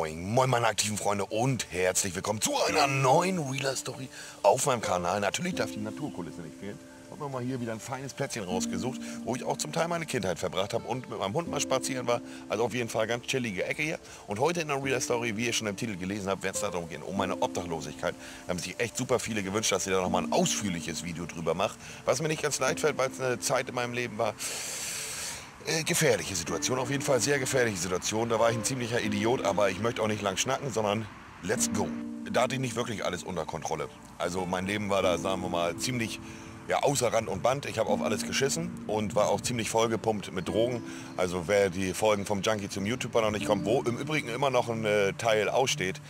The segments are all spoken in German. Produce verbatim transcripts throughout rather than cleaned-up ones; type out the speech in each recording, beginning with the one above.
Moin, moin meine aktiven Freunde und herzlich willkommen zu einer neuen Realer-Story auf meinem Kanal. Natürlich darf die Naturkulisse nicht fehlen. Ich habe mir mal hier wieder ein feines Plätzchen rausgesucht, wo ich auch zum Teil meine Kindheit verbracht habe und mit meinem Hund mal spazieren war. Also auf jeden Fall ganz chillige Ecke hier. Und heute in der Realer-Story, wie ihr schon im Titel gelesen habt, wird es darum gehen, um meine Obdachlosigkeit. Da haben sich echt super viele gewünscht, dass ihr da nochmal ein ausführliches Video drüber macht. Was mir nicht ganz leicht fällt, weil es eine Zeit in meinem Leben war. Äh, gefährliche Situation, auf jeden Fall sehr gefährliche Situation. Da war ich ein ziemlicher Idiot, aber ich möchte auch nicht lang schnacken, sondern let's go. Da hatte ich nicht wirklich alles unter Kontrolle. Also mein Leben war da, sagen wir mal, ziemlich ja, außer Rand und Band. Ich habe auf alles geschissen und war auch ziemlich vollgepumpt mit Drogen. Also wer die Folgen vom Junkie zum YouTuber noch nicht kommt, wo im Übrigen immer noch ein äh, Teil aussteht,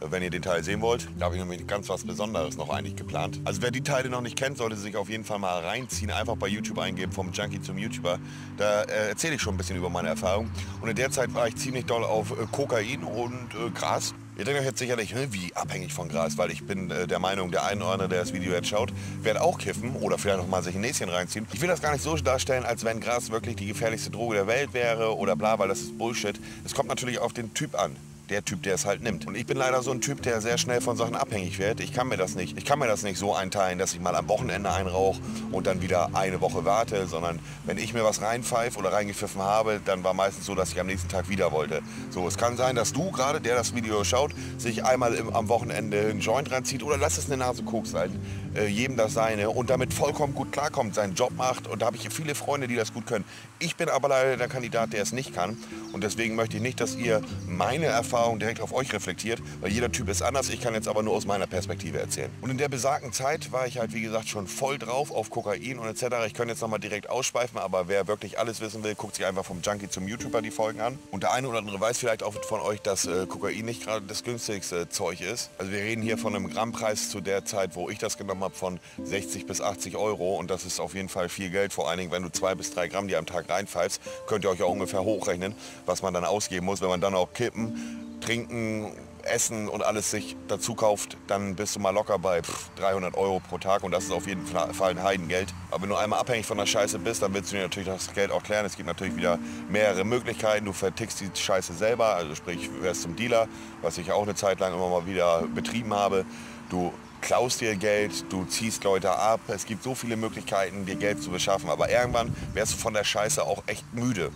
wenn ihr den Teil sehen wollt. Da habe ich nämlich ganz was Besonderes noch eigentlich geplant. Also wer die Teile noch nicht kennt, sollte sich auf jeden Fall mal reinziehen. Einfach bei YouTube eingeben, vom Junkie zum YouTuber. Da äh, erzähle ich schon ein bisschen über meine Erfahrung. Und in der Zeit war ich ziemlich doll auf äh, Kokain und äh, Gras. Ihr denkt euch jetzt sicherlich, wie abhängig von Gras, weil ich bin äh, der Meinung, der eine oder andere, der das Video jetzt schaut, wird auch kiffen oder vielleicht noch mal sich ein Näschen reinziehen. Ich will das gar nicht so darstellen, als wenn Gras wirklich die gefährlichste Droge der Welt wäre oder bla, weil das ist Bullshit. Es kommt natürlich auf den Typ an. Der Typ, der es halt nimmt. Und ich bin leider so ein Typ, der sehr schnell von Sachen abhängig wird. Ich kann mir das nicht. Ich kann mir das nicht so einteilen, dass ich mal am Wochenende einrauche und dann wieder eine Woche warte, sondern wenn ich mir was reinpfeife oder reingepfiffen habe, dann war meistens so, dass ich am nächsten Tag wieder wollte. So, es kann sein, dass du gerade, der das Video schaut, sich einmal im, am Wochenende einen Joint ranzieht oder lass es eine Nase Koks sein. Äh, jedem das seine und damit vollkommen gut klarkommt, seinen Job macht. Und da habe ich viele Freunde, die das gut können. Ich bin aber leider der Kandidat, der es nicht kann. Und deswegen möchte ich nicht, dass ihr meine Erfahrung direkt auf euch reflektiert, weil jeder Typ ist anders. Ich kann jetzt aber nur aus meiner Perspektive erzählen. Und in der besagten Zeit war ich halt, wie gesagt, schon voll drauf auf Kokain und et cetera. Ich könnte jetzt nochmal direkt ausschweifen, aber wer wirklich alles wissen will, guckt sich einfach vom Junkie zum YouTuber die Folgen an. Und der eine oder andere weiß vielleicht auch von euch, dass äh, Kokain nicht gerade das günstigste Zeug ist. Also wir reden hier von einem Grammpreis zu der Zeit, wo ich das genommen habe, von sechzig bis achtzig Euro. Und das ist auf jeden Fall viel Geld. Vor allen Dingen, wenn du zwei bis drei Gramm die am Tag reinpfeifst, könnt ihr euch auch ungefähr hochrechnen, was man dann ausgeben muss, wenn man dann auch kippen, trinken, essen und alles sich dazu kauft, dann bist du mal locker bei dreihundert Euro pro Tag und das ist auf jeden Fall ein Heidengeld. Aber wenn du einmal abhängig von der Scheiße bist, dann willst du dir natürlich das Geld auch klären. Es gibt natürlich wieder mehrere Möglichkeiten. Du vertickst die Scheiße selber, also sprich, du wirst zum Dealer, was ich auch eine Zeit lang immer mal wieder betrieben habe. Du klaust dir Geld, du ziehst Leute ab. Es gibt so viele Möglichkeiten, dir Geld zu beschaffen, aber irgendwann wärst du von der Scheiße auch echt müde.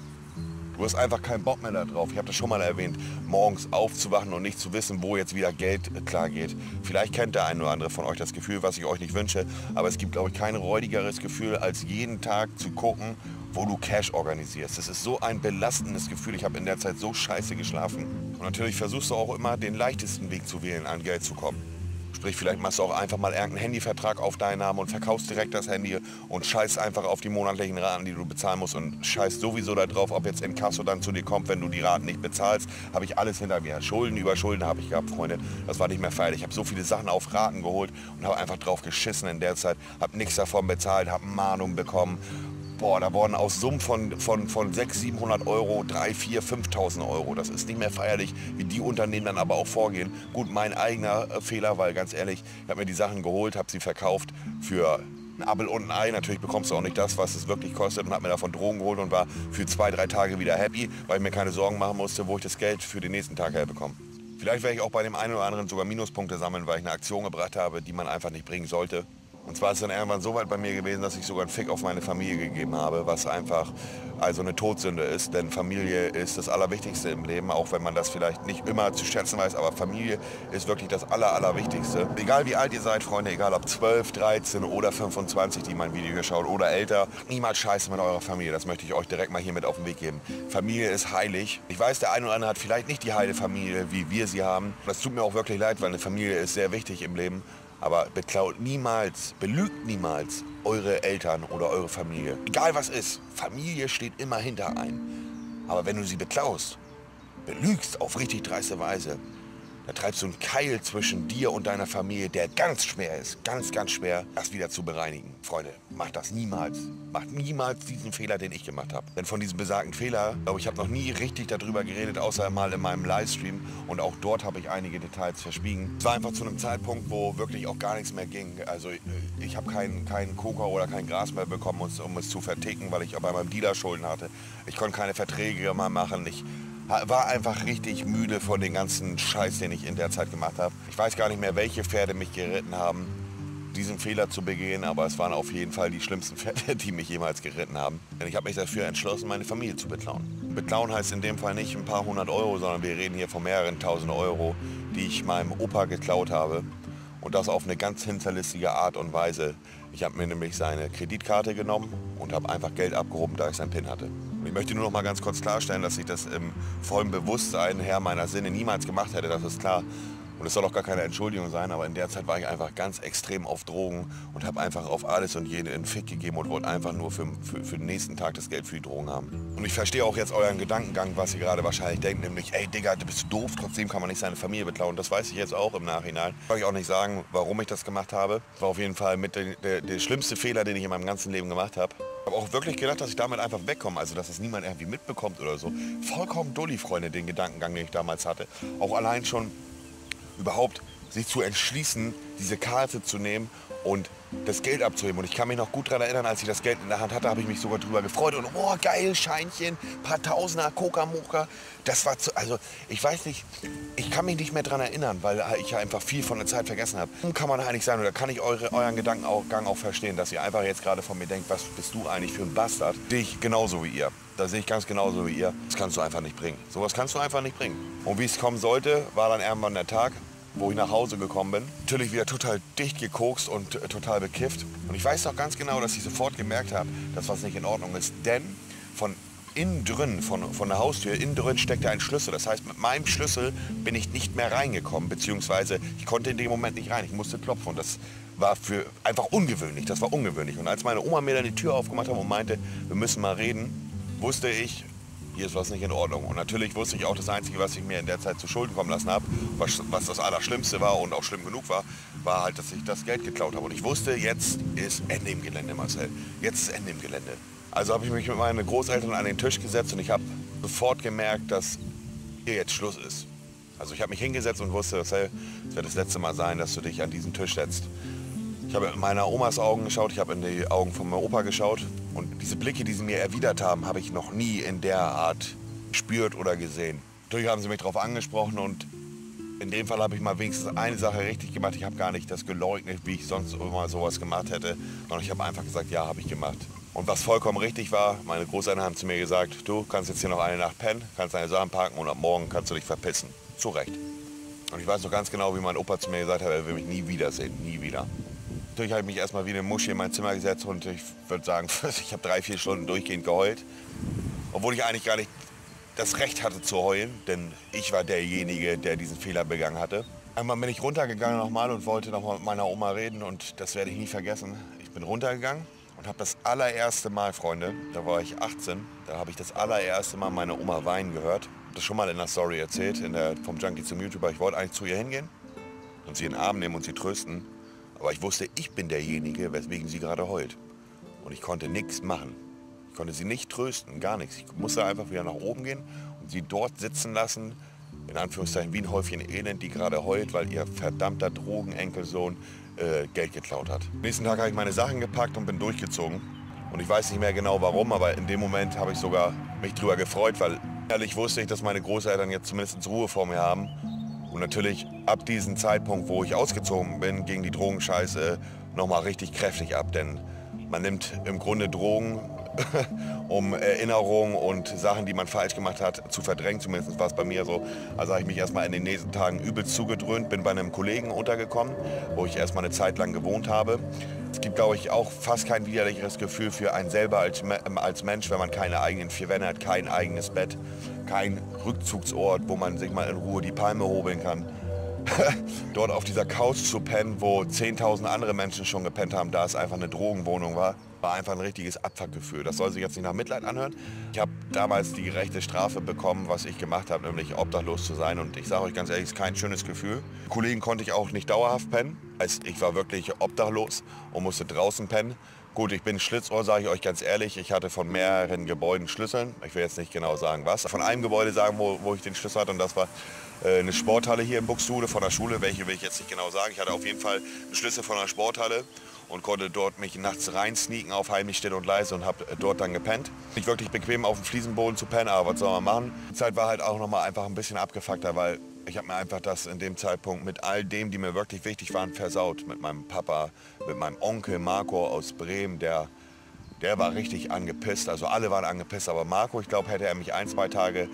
Du hast einfach keinen Bock mehr darauf. Ich habe das schon mal erwähnt, morgens aufzuwachen und nicht zu wissen, wo jetzt wieder Geld klar geht. Vielleicht kennt der eine oder andere von euch das Gefühl, was ich euch nicht wünsche. Aber es gibt, glaube ich, kein räudigeres Gefühl, als jeden Tag zu gucken, wo du Cash organisierst. Das ist so ein belastendes Gefühl. Ich habe in der Zeit so scheiße geschlafen. Und natürlich versuchst du auch immer, den leichtesten Weg zu wählen, an Geld zu kommen. Sprich, vielleicht machst du auch einfach mal irgendeinen Handyvertrag auf deinen Namen und verkaufst direkt das Handy und scheißt einfach auf die monatlichen Raten, die du bezahlen musst und scheißt sowieso darauf, ob jetzt Inkasso dann zu dir kommt, wenn du die Raten nicht bezahlst. Habe ich alles hinter mir. Schulden über Schulden habe ich gehabt, Freunde. Das war nicht mehr feierlich. Ich habe so viele Sachen auf Raten geholt und habe einfach drauf geschissen in der Zeit. Habe nichts davon bezahlt, habe Mahnungen bekommen. Boah, da wurden aus Summen von, von, von sechshundert, siebenhundert Euro dreitausend, viertausend, fünftausend Euro. Das ist nicht mehr feierlich, wie die Unternehmen dann aber auch vorgehen. Gut, mein eigener Fehler, weil ganz ehrlich, ich habe mir die Sachen geholt, habe sie verkauft für ein Appel und ein Ei. Natürlich bekommst du auch nicht das, was es wirklich kostet und habe mir davon Drogen geholt und war für zwei, drei Tage wieder happy, weil ich mir keine Sorgen machen musste, wo ich das Geld für den nächsten Tag herbekomme. Vielleicht werde ich auch bei dem einen oder anderen sogar Minuspunkte sammeln, weil ich eine Aktion gebracht habe, die man einfach nicht bringen sollte. Und zwar ist dann irgendwann so weit bei mir gewesen, dass ich sogar einen Fick auf meine Familie gegeben habe, was einfach also eine Todsünde ist. Denn Familie ist das Allerwichtigste im Leben, auch wenn man das vielleicht nicht immer zu schätzen weiß. Aber Familie ist wirklich das Aller, Allerwichtigste. Egal wie alt ihr seid, Freunde, egal ob zwölf, dreizehn oder fünfundzwanzig, die mein Video hier schaut oder älter, niemals scheißen mit eurer Familie. Das möchte ich euch direkt mal hier mit auf den Weg geben. Familie ist heilig. Ich weiß, der eine oder andere hat vielleicht nicht die heile Familie, wie wir sie haben. Das tut mir auch wirklich leid, weil eine Familie ist sehr wichtig im Leben. Aber beklaut niemals, belügt niemals eure Eltern oder eure Familie. Egal was ist, Familie steht immer hinter einem. Aber wenn du sie beklaust, belügst auf richtig dreiste Weise, da treibst du einen Keil zwischen dir und deiner Familie, der ganz schwer ist, ganz, ganz schwer, das wieder zu bereinigen. Freunde, macht das niemals. Macht niemals diesen Fehler, den ich gemacht habe. Denn von diesem besagten Fehler, glaube ich, habe noch nie richtig darüber geredet, außer mal in meinem Livestream. Und auch dort habe ich einige Details verschwiegen. Es war einfach zu einem Zeitpunkt, wo wirklich auch gar nichts mehr ging. Also ich, ich habe keinen kein Koka oder kein Gras mehr bekommen, um es zu verticken, weil ich bei meinem Dealer Schulden hatte. Ich konnte keine Verträge mehr machen. Ich war einfach richtig müde von dem ganzen Scheiß, den ich in der Zeit gemacht habe. Ich weiß gar nicht mehr, welche Pferde mich geritten haben, diesen Fehler zu begehen, aber es waren auf jeden Fall die schlimmsten Pferde, die mich jemals geritten haben. Denn ich habe mich dafür entschlossen, meine Familie zu beklauen. Beklauen heißt in dem Fall nicht ein paar hundert Euro, sondern wir reden hier von mehreren tausend Euro, die ich meinem Opa geklaut habe. Und das auf eine ganz hinterlistige Art und Weise. Ich habe mir nämlich seine Kreditkarte genommen und habe einfach Geld abgehoben, da ich seinen PIN hatte. Ich möchte nur noch mal ganz kurz klarstellen, dass ich das im vollen Bewusstsein her meiner Sinne niemals gemacht hätte, das ist klar. Und es soll auch gar keine Entschuldigung sein, aber in der Zeit war ich einfach ganz extrem auf Drogen und habe einfach auf alles und jeden einen Fick gegeben und wollte einfach nur für, für, für den nächsten Tag das Geld für die Drogen haben. Und ich verstehe auch jetzt euren Gedankengang, was ihr gerade wahrscheinlich denkt, nämlich, ey Digga, du bist doof, trotzdem kann man nicht seine Familie beklauen. Das weiß ich jetzt auch im Nachhinein. Kann ich auch nicht sagen, warum ich das gemacht habe. Das war auf jeden Fall mit der, der, der schlimmste Fehler, den ich in meinem ganzen Leben gemacht habe. Ich habe auch wirklich gedacht, dass ich damit einfach wegkomme, also dass es niemand irgendwie mitbekommt oder so. Vollkommen dulli, Freunde, den Gedankengang, den ich damals hatte. Auch allein schon überhaupt sich zu entschließen, diese Karte zu nehmen und das Geld abzuheben. Und ich kann mich noch gut daran erinnern, als ich das Geld in der Hand hatte, habe ich mich sogar drüber gefreut. Und oh, geil, Scheinchen, paar Tausender, Coca-Moka. Das war zu, also ich weiß nicht, ich kann mich nicht mehr daran erinnern, weil ich ja einfach viel von der Zeit vergessen habe. Kann man eigentlich sein, oder kann ich eure, euren Gedankengang auch verstehen, dass ihr einfach jetzt gerade von mir denkt, was bist du eigentlich für ein Bastard? Sehe ich genauso wie ihr. Da sehe ich ganz genauso wie ihr. Das kannst du einfach nicht bringen. Sowas kannst du einfach nicht bringen. Und wie es kommen sollte, war dann irgendwann der Tag, wo ich nach Hause gekommen bin. Natürlich wieder total dicht gekokst und äh, total bekifft. Und ich weiß noch ganz genau, dass ich sofort gemerkt habe, dass was nicht in Ordnung ist. Denn von innen drin, von, von der Haustür, innen drin steckte ein Schlüssel. Das heißt, mit meinem Schlüssel bin ich nicht mehr reingekommen. Beziehungsweise ich konnte in dem Moment nicht rein. Ich musste klopfen. Und das war für einfach ungewöhnlich. Das war ungewöhnlich. Und als meine Oma mir dann die Tür aufgemacht hat und meinte, wir müssen mal reden, wusste ich, hier ist was nicht in Ordnung. Und natürlich wusste ich auch, das Einzige, was ich mir in der Zeit zu Schulden kommen lassen habe, was, was das Allerschlimmste war und auch schlimm genug war, war halt, dass ich das Geld geklaut habe. Und ich wusste, jetzt ist Ende im Gelände, Marcel. Jetzt ist Ende im Gelände. Also habe ich mich mit meinen Großeltern an den Tisch gesetzt und ich habe sofort gemerkt, dass hier jetzt Schluss ist. Also ich habe mich hingesetzt und wusste, Marcel, es wird das letzte Mal sein, dass du dich an diesen Tisch setzt. Ich habe in meiner Omas Augen geschaut, ich habe in die Augen von meinem Opa geschaut. Und diese Blicke, die sie mir erwidert haben, habe ich noch nie in der Art gespürt oder gesehen. Natürlich haben sie mich darauf angesprochen und in dem Fall habe ich mal wenigstens eine Sache richtig gemacht. Ich habe gar nicht das geleugnet, wie ich sonst immer sowas gemacht hätte. Sondern ich habe einfach gesagt, ja, habe ich gemacht. Und was vollkommen richtig war, meine Großeltern haben zu mir gesagt, du kannst jetzt hier noch eine Nacht pennen, kannst deine Sachen parken und ab morgen kannst du dich verpissen. Zu Recht. Und ich weiß noch ganz genau, wie mein Opa zu mir gesagt hat, er will mich nie wiedersehen, nie wieder. Natürlich habe ich mich erstmal wie eine Muschi in mein Zimmer gesetzt und ich würde sagen, ich habe drei, vier Stunden durchgehend geheult. Obwohl ich eigentlich gar nicht das Recht hatte zu heulen, denn ich war derjenige, der diesen Fehler begangen hatte. Einmal bin ich runtergegangen nochmal und wollte nochmal mit meiner Oma reden und das werde ich nie vergessen. Ich bin runtergegangen und habe das allererste Mal, Freunde, da war ich achtzehn, da habe ich das allererste Mal meine Oma weinen gehört. Ich habe das schon mal in der Story erzählt, in der, vom Junkie zum YouTuber. Ich wollte eigentlich zu ihr hingehen und sie in den Arm nehmen und sie trösten. Aber ich wusste, ich bin derjenige, weswegen sie gerade heult. Und ich konnte nichts machen. Ich konnte sie nicht trösten, gar nichts. Ich musste einfach wieder nach oben gehen und sie dort sitzen lassen, in Anführungszeichen wie ein Häufchen Elend, die gerade heult, weil ihr verdammter Drogenenkelsohn äh, Geld geklaut hat. Am nächsten Tag habe ich meine Sachen gepackt und bin durchgezogen. Und ich weiß nicht mehr genau warum, aber in dem Moment habe ich sogar mich drüber gefreut, weil ehrlich wusste ich, dass meine Großeltern jetzt zumindest Ruhe vor mir haben. Und natürlich ab diesem Zeitpunkt, wo ich ausgezogen bin, ging die Drogenscheiße nochmal richtig kräftig ab. Denn man nimmt im Grunde Drogen, um Erinnerungen und Sachen, die man falsch gemacht hat, zu verdrängen. Zumindest war es bei mir so. Also habe ich mich erstmal in den nächsten Tagen übelst zugedröhnt, bin bei einem Kollegen untergekommen, wo ich erstmal eine Zeit lang gewohnt habe. Es gibt, glaube ich, auch fast kein widerlicheres Gefühl für einen selber als, als Mensch, wenn man keine eigenen vier Wände hat, kein eigenes Bett, kein Rückzugsort, wo man sich mal in Ruhe die Palme hobeln kann. Dort auf dieser Couch zu pennen, wo zehntausend andere Menschen schon gepennt haben, da es einfach eine Drogenwohnung war, war einfach ein richtiges Abfuckgefühl. Das soll sich jetzt nicht nach Mitleid anhören. Ich habe damals die gerechte Strafe bekommen, was ich gemacht habe, nämlich obdachlos zu sein. Und ich sage euch ganz ehrlich, es ist kein schönes Gefühl. Kollegen konnte ich auch nicht dauerhaft pennen. Ich war wirklich obdachlos und musste draußen pennen. Gut, ich bin Schlitzohr, sage ich euch ganz ehrlich. Ich hatte von mehreren Gebäuden Schlüsseln. Ich will jetzt nicht genau sagen, was. Von einem Gebäude sagen, wo, wo ich den Schlüssel hatte. Und das war äh, eine Sporthalle hier in Buxtehude von der Schule. Welche will ich jetzt nicht genau sagen. Ich hatte auf jeden Fall einen Schlüssel von der Sporthalle. und konnte dort mich nachts rein sneaken auf heimlich still und leise und habe dort dann gepennt. Nicht wirklich bequem auf dem Fliesenboden zu pennen, aber was soll man machen? Die Zeit war halt auch noch mal einfach ein bisschen abgefuckter, weil ich habe mir einfach das in dem Zeitpunkt mit all dem, die mir wirklich wichtig waren, versaut. Mit meinem Papa, mit meinem Onkel Marco aus Bremen, der, der war richtig angepisst. Also alle waren angepisst, aber Marco, ich glaube, hätte er mich ein, zwei Tage,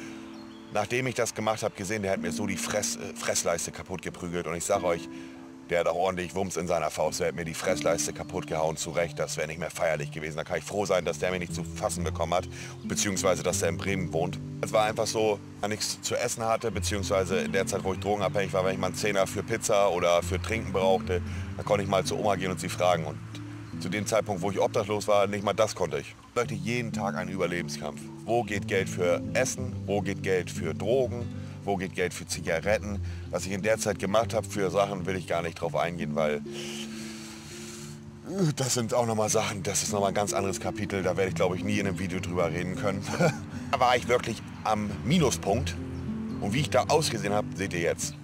nachdem ich das gemacht habe, gesehen, der hat mir so die Fress, äh, Fressleiste kaputt geprügelt. Und ich sage euch, der hat auch ordentlich Wumms in seiner Faust. Der hat mir die Fressleiste kaputt gehauen, zu Recht. Das wäre nicht mehr feierlich gewesen. Da kann ich froh sein, dass der mich nicht zu fassen bekommen hat, beziehungsweise dass er in Bremen wohnt. Es war einfach so, dass ich nichts zu essen hatte, beziehungsweise in der Zeit, wo ich drogenabhängig war, wenn ich mal einen Zehner für Pizza oder für Trinken brauchte, dann konnte ich mal zu Oma gehen und sie fragen. Und zu dem Zeitpunkt, wo ich obdachlos war, nicht mal das konnte ich. Ich möchte jeden Tag einen Überlebenskampf. Wo geht Geld für Essen? Wo geht Geld für Drogen? Wo geht Geld für Zigaretten? Was ich in der Zeit gemacht habe für Sachen, will ich gar nicht drauf eingehen, weil das sind auch nochmal Sachen, das ist nochmal ein ganz anderes Kapitel. Da werde ich, glaube ich, nie in einem Video drüber reden können. Da war ich wirklich am Minuspunkt. Und wie ich da ausgesehen habe, seht ihr jetzt.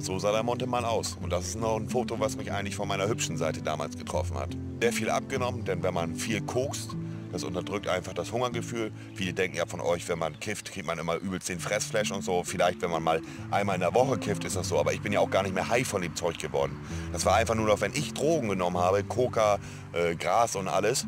So sah der Montemann aus. Und das ist noch ein Foto, was mich eigentlich von meiner hübschen Seite damals getroffen hat. Sehr viel abgenommen, denn wenn man viel kokst, das unterdrückt einfach das Hungergefühl. Viele denken ja von euch, wenn man kifft, kriegt man immer übelst den Fressflash und so. Vielleicht, wenn man mal einmal in der Woche kifft, ist das so. Aber ich bin ja auch gar nicht mehr high von dem Zeug geworden. Das war einfach nur noch, wenn ich Drogen genommen habe, Coca, äh, Gras und alles,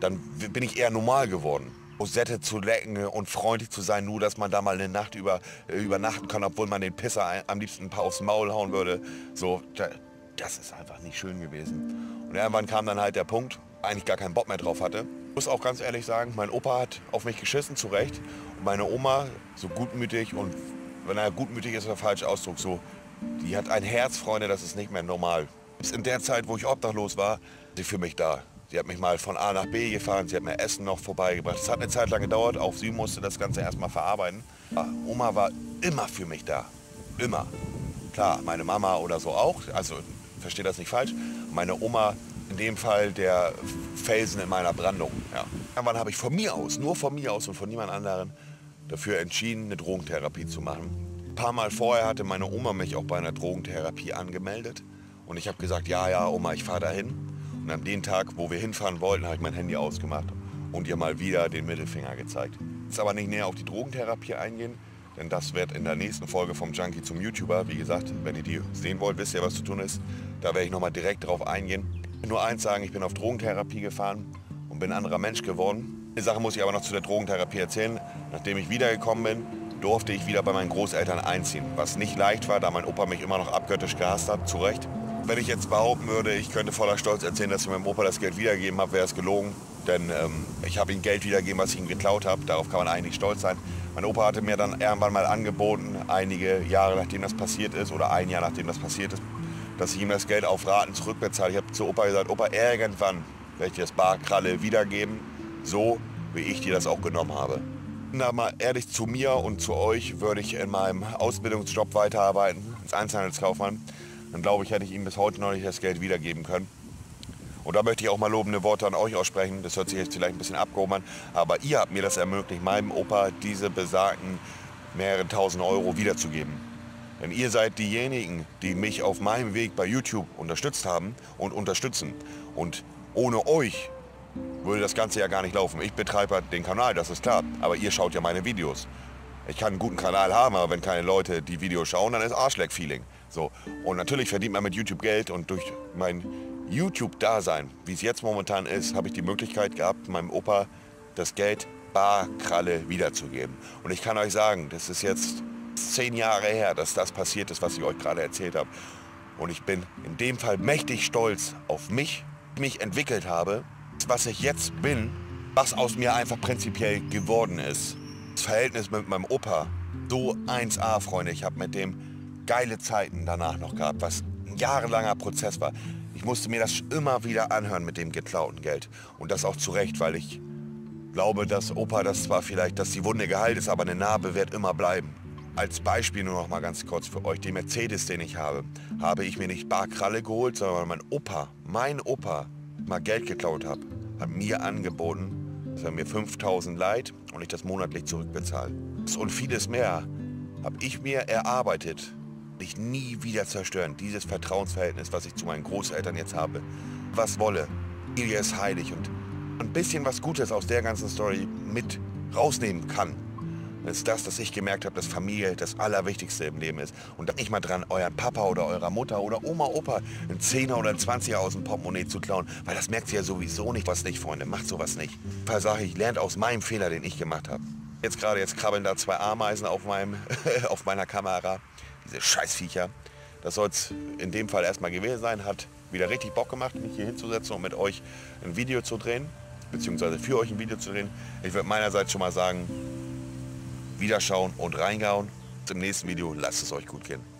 dann bin ich eher normal geworden. Rosette zu lecken und freundlich zu sein, nur dass man da mal eine Nacht über, äh, übernachten kann, obwohl man den Pisser am liebsten ein paar aufs Maul hauen würde. So, da, das ist einfach nicht schön gewesen. Und irgendwann kam dann halt der Punkt, eigentlich gar keinen Bock mehr drauf hatte. Ich muss auch ganz ehrlich sagen, mein Opa hat auf mich geschissen, zu Recht. Und meine Oma, so gutmütig und, naja, gutmütig ist der falsche Ausdruck, so, die hat ein Herz, Freunde, das ist nicht mehr normal. Bis in der Zeit, wo ich obdachlos war, ist sie für mich da. Sie hat mich mal von A nach B gefahren, sie hat mir Essen noch vorbeigebracht. Das hat eine Zeit lang gedauert, auch sie musste das Ganze erstmal verarbeiten. Aber Oma war immer für mich da, immer. Klar, meine Mama oder so auch, also verstehe das nicht falsch. Meine Oma in dem Fall der Felsen in meiner Brandung. Ja. Irgendwann habe ich von mir aus, nur von mir aus und von niemand anderen, dafür entschieden, eine Drogentherapie zu machen. Ein paar Mal vorher hatte meine Oma mich auch bei einer Drogentherapie angemeldet. Und ich habe gesagt, ja, ja, Oma, ich fahre dahin. Und an dem Tag, wo wir hinfahren wollten, habe ich mein Handy ausgemacht und ihr mal wieder den Mittelfinger gezeigt. Jetzt aber nicht näher auf die Drogentherapie eingehen, denn das wird in der nächsten Folge vom Junkie zum YouTuber. Wie gesagt, wenn ihr die sehen wollt, wisst ihr, was zu tun ist. Da werde ich nochmal direkt drauf eingehen. Ich will nur eins sagen, ich bin auf Drogentherapie gefahren und bin ein anderer Mensch geworden. Eine Sache muss ich aber noch zu der Drogentherapie erzählen. Nachdem ich wiedergekommen bin, durfte ich wieder bei meinen Großeltern einziehen. Was nicht leicht war, da mein Opa mich immer noch abgöttisch gehasst hat, zu Recht. Wenn ich jetzt behaupten würde, ich könnte voller Stolz erzählen, dass ich meinem Opa das Geld wiedergegeben habe, wäre es gelogen. Denn ähm, ich habe ihm Geld wiedergegeben, was ich ihm geklaut habe. Darauf kann man eigentlich stolz sein. Mein Opa hatte mir dann irgendwann mal angeboten, einige Jahre nachdem das passiert ist oder ein Jahr nachdem das passiert ist, dass ich ihm das Geld auf Raten zurückbezahle. Ich habe zu Opa gesagt, Opa, irgendwann werde ich dir das Barkralle wiedergeben, so wie ich dir das auch genommen habe. Na, mal ehrlich zu mir und zu euch, würde ich in meinem Ausbildungsjob weiterarbeiten, als Einzelhandelskaufmann. Dann glaube ich, hätte ich ihm bis heute noch nicht das Geld wiedergeben können. Und da möchte ich auch mal lobende Worte an euch aussprechen. Das hört sich jetzt vielleicht ein bisschen abgehoben an, aber ihr habt mir das ermöglicht, meinem Opa diese besagten mehrere tausend Euro wiederzugeben. Denn ihr seid diejenigen, die mich auf meinem Weg bei YouTube unterstützt haben und unterstützen. Und ohne euch würde das Ganze ja gar nicht laufen. Ich betreibe den Kanal, das ist klar, aber ihr schaut ja meine Videos. Ich kann einen guten Kanal haben, aber wenn keine Leute die Videos schauen, dann ist Arschleck-Feeling. So. Und natürlich verdient man mit YouTube Geld und durch mein YouTube-Dasein, wie es jetzt momentan ist, habe ich die Möglichkeit gehabt, meinem Opa das Geld Barkralle wiederzugeben. Und ich kann euch sagen, das ist jetzt zehn Jahre her, dass das passiert ist, was ich euch gerade erzählt habe. Und ich bin in dem Fall mächtig stolz auf mich, mich entwickelt habe, was ich jetzt bin, was aus mir einfach prinzipiell geworden ist. Das Verhältnis mit meinem Opa, so eins A, Freunde. Ich habe mit dem geile Zeiten danach noch gehabt, was ein jahrelanger Prozess war. Ich musste mir das immer wieder anhören mit dem geklauten Geld. Und das auch zu Recht, weil ich glaube, dass Opa das zwar vielleicht, dass die Wunde geheilt ist, aber eine Narbe wird immer bleiben. Als Beispiel nur noch mal ganz kurz für euch, den Mercedes, den ich habe, habe ich mir nicht Barkralle geholt, sondern mein Opa, mein Opa, mal Geld geklaut hat, hat mir angeboten, dass er mir fünftausend leiht und ich das monatlich zurückbezahle. Das und vieles mehr habe ich mir erarbeitet. mich nie wieder zerstören. Dieses Vertrauensverhältnis, was ich zu meinen Großeltern jetzt habe. Was wolle. Ilja ist heilig und ein bisschen was Gutes aus der ganzen Story mit rausnehmen kann. Das ist das, dass ich gemerkt habe, dass Familie das Allerwichtigste im Leben ist. Und da nicht mal dran, euren Papa oder eurer Mutter oder Oma, Opa einen Zehner oder einen Zwanziger aus dem Portemonnaie zu klauen. Weil das merkt sie ja sowieso nicht. Was nicht, Freunde, macht sowas nicht. Versage ich, lernt aus meinem Fehler, den ich gemacht habe. Jetzt gerade, jetzt krabbeln da zwei Ameisen auf, meinem, auf meiner Kamera. Diese Scheißviecher. Das soll es in dem Fall erstmal gewesen sein. Hat wieder richtig Bock gemacht, mich hier hinzusetzen und mit euch ein Video zu drehen. Beziehungsweise für euch ein Video zu drehen. Ich würde meinerseits schon mal sagen, wiederschauen und reingehauen. Im nächsten Video lasst es euch gut gehen.